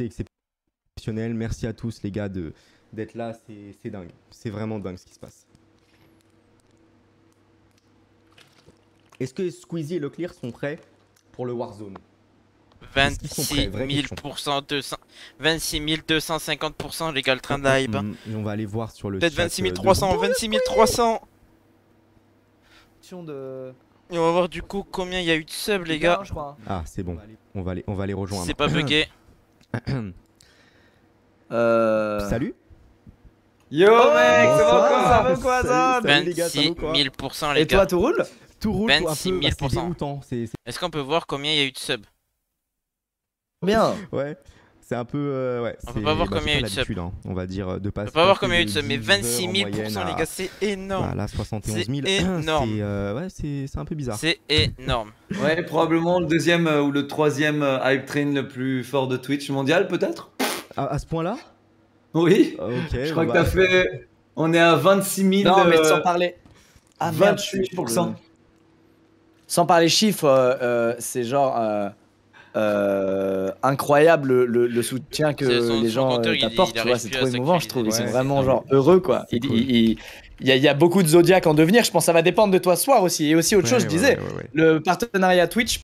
C'est exceptionnel. Merci à tous les gars d'être là. C'est dingue. C'est vraiment dingue ce qui se passe. Est-ce que Squeezie et Leclerc sont prêts pour le Warzone? 26 250% les gars, le train de la hype. On va aller voir sur le chat. Peut-être 26 300, 26 300. Et on va voir du coup combien il y a eu de subs les gars. Ah c'est bon, on va les rejoindre. C'est pas bugué. Salut. Yo mec, ça va quoi ça? 26 000% les gars. Et toi tout roule? Tout roule. 26 000%. Est-ce qu'on peut voir combien il y a eu de subs? Bien. Ouais, c'est un peu. Ouais, on peut pas voir combien il y a eu de sub. Hein. On va dire de passer. On peut pas voir combien il y a eu de sub, mais 26 000% les gars, c'est énorme. Voilà, 71 000. C'est énorme. Ouais, c'est un peu bizarre. C'est énorme. Ouais, probablement le deuxième ou le troisième hype train le plus fort de Twitch mondial, peut-être. À ce point-là? Oui. Okay, je crois que t'as fait. On est à 26 000. Non, mais sans parler. À 28%. Sans parler chiffres, c'est genre. Incroyable le soutien que les gens t'apportent, c'est trop émouvant je trouve, ils sont vraiment genre heureux quoi. Il y a beaucoup de Zodiac en devenir, je pense que ça va dépendre de toi ce soir aussi. Et aussi autre chose, je disais, le partenariat Twitch